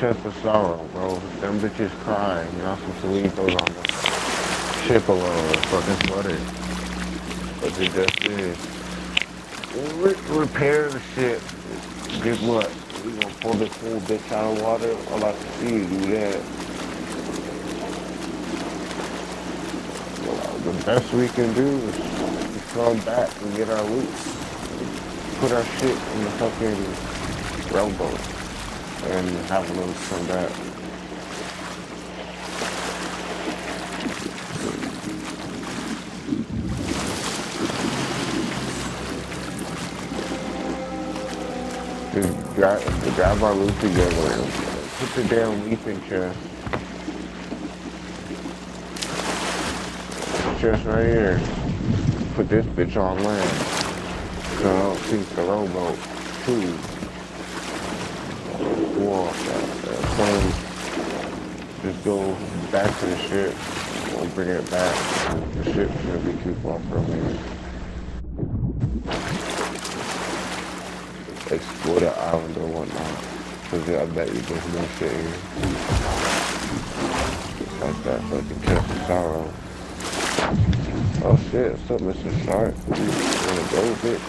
Chest of Sorrow, bro. Them bitches cry. You're not supposed to leave those on the ship alone. It's fucking flooded. But they just did. Repair the ship. Guess what? We gonna pull this whole bitch out of water. I like to see you do that. Well, the best we can do is come back and get our loot. Put our shit in the fucking rowboat and have a little come back. Just grab our loot together and put the damn leaping chest. Chest right here. Put this bitch on land. So I don't think the rowboat too. Walk plane. Just go back to the ship. We'll bring it back. The ship's gonna be too far from here. Explore the island or whatnot, cause I bet you there's more shit here. Just like that fucking Chest of Sorrow. Oh shit, what's up, Mr. Shark? You wanna go with it?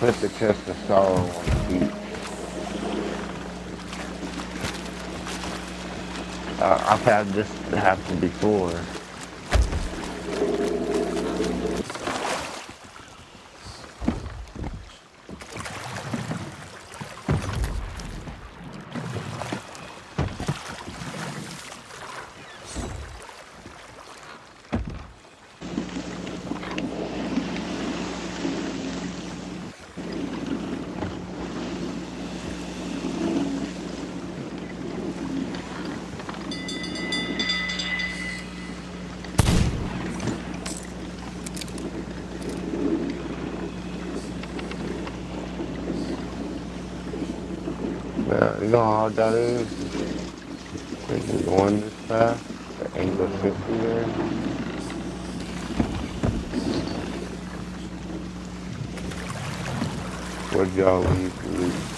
Put the Chest of Sorrow on the beach. I've had this happen before. You know how hard that is? We're going this path, the angle 50 there. Where'd y'all leave?